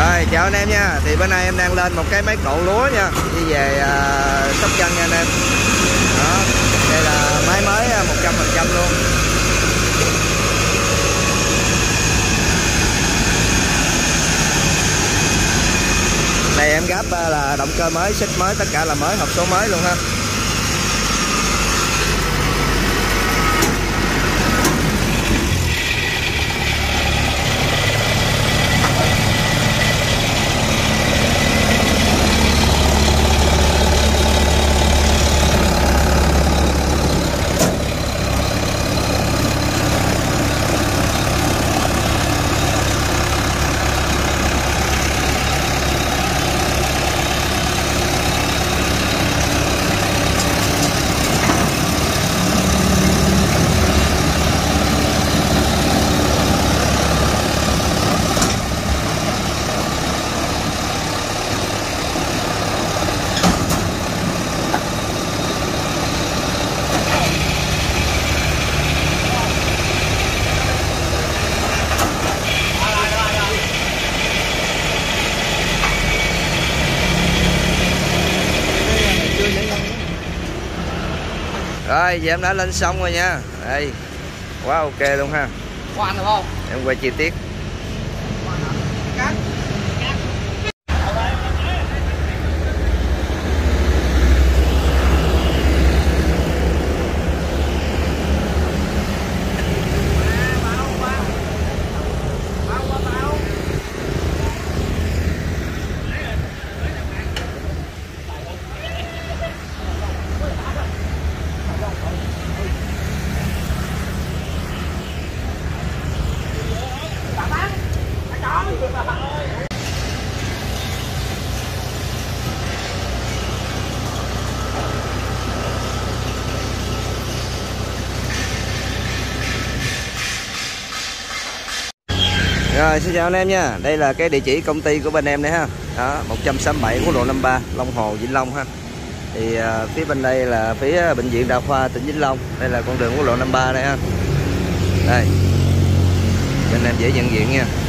Rồi chào anh em nha. Thì bữa nay em đang lên một cái máy cộ lúa nha, đi về Sóc Trăng nha anh em. Đó, đây là máy mới 100% luôn. Này em gáp là động cơ mới, xích mới, tất cả là mới, hộp số mới luôn ha. Rồi giờ em đã lên xong rồi nha. Đây, quá ok luôn ha. Khoan được không? Em quay chi tiết. Rồi xin chào anh em nha. Đây là cái địa chỉ công ty của bên em đấy ha. Đó, 167 quốc lộ 53, Long Hồ, Vĩnh Long ha. Thì phía bên đây là phía bệnh viện Đa khoa tỉnh Vĩnh Long. Đây là con đường quốc lộ 53 đây ha. Đây, bên em dễ nhận diện nha.